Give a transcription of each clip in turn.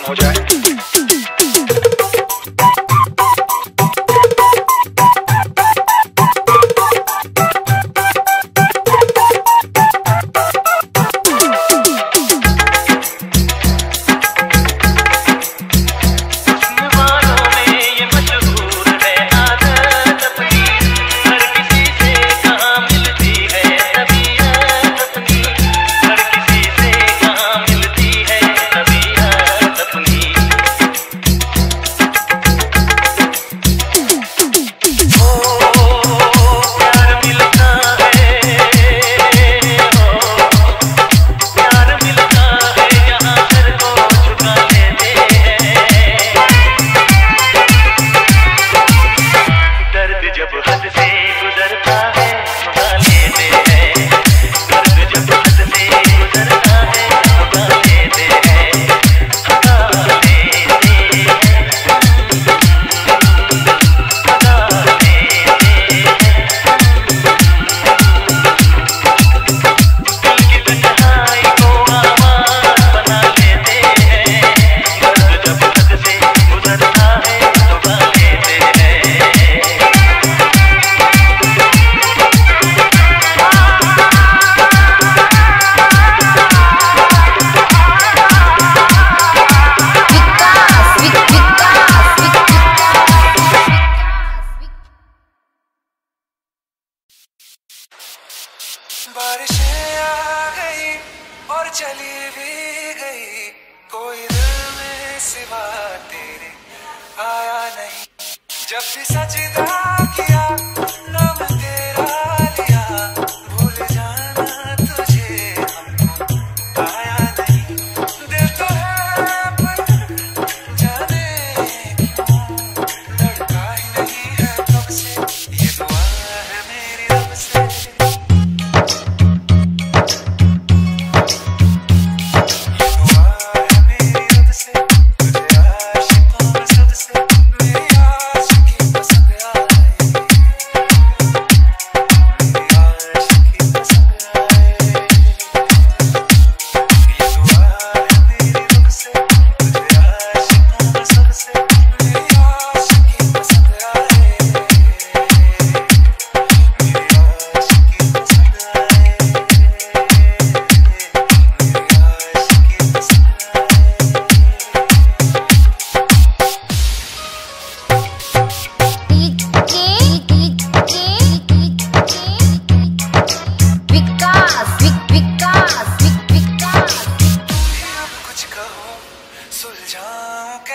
काम हो जाए। बारिशें आ गई और चली भी गई, कोई दिल में सिवा तेरे आया नहीं। जब भी सजदा किया नाम तेरा लिया, भूल जाना तुझे हमको आया नहीं। दिल तो है पर जाने क्यों लड़का ही नहीं है तुमसे, ये दुआ है मेरी रब से।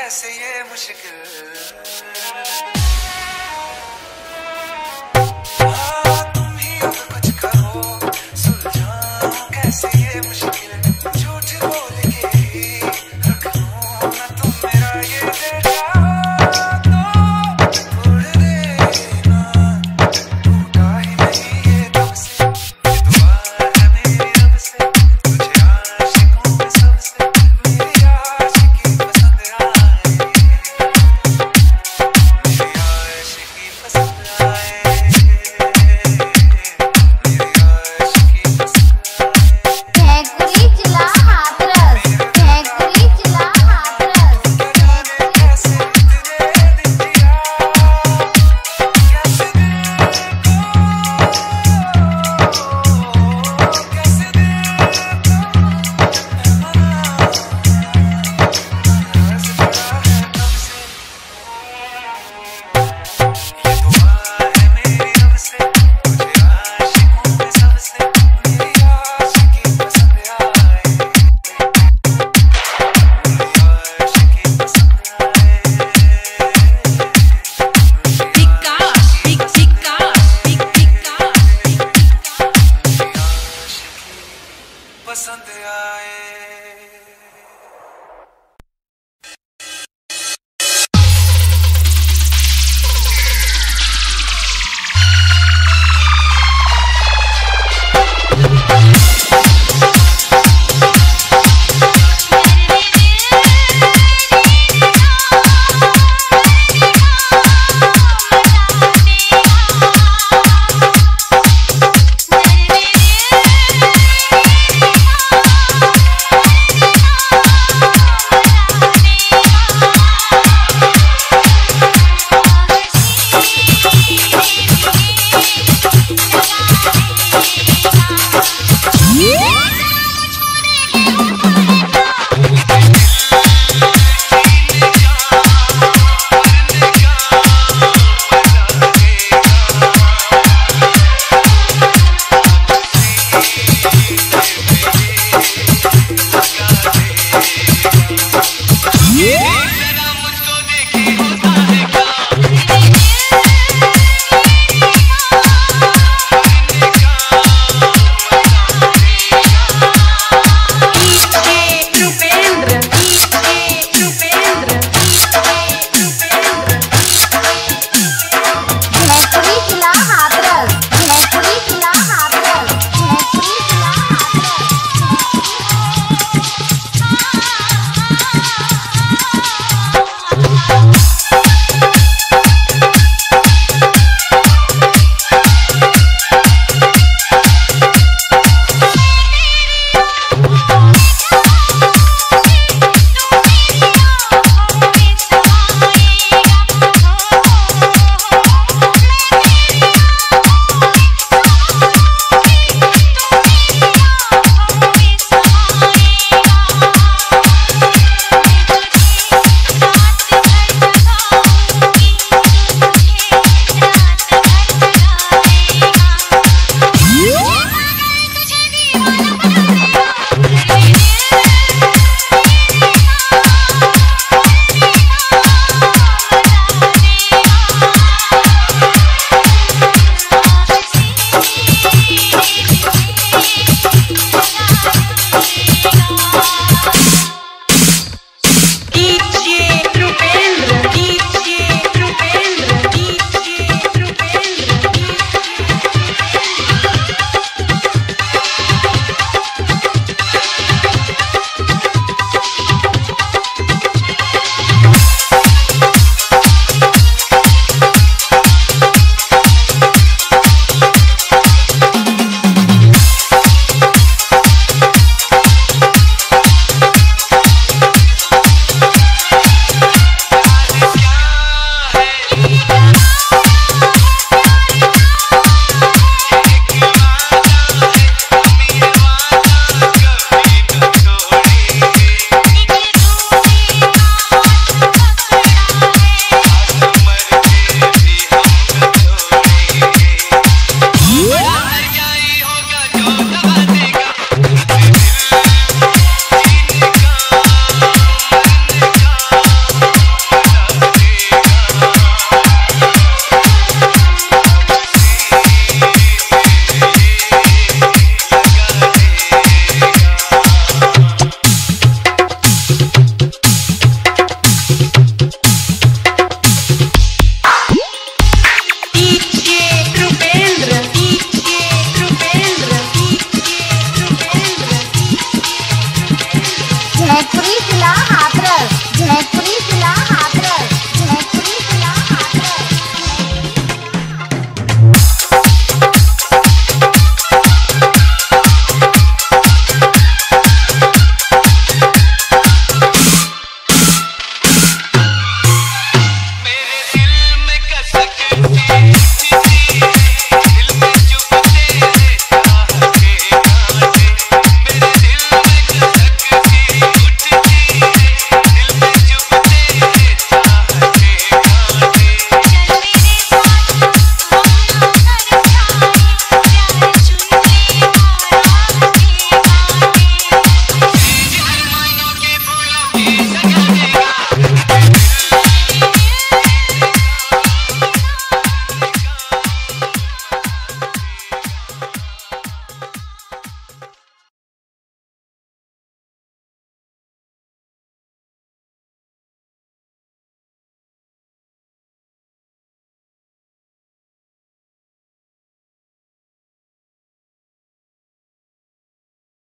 कैसे ये मुश्किल झूठ बोल के रख लूं ना तुम मेरा।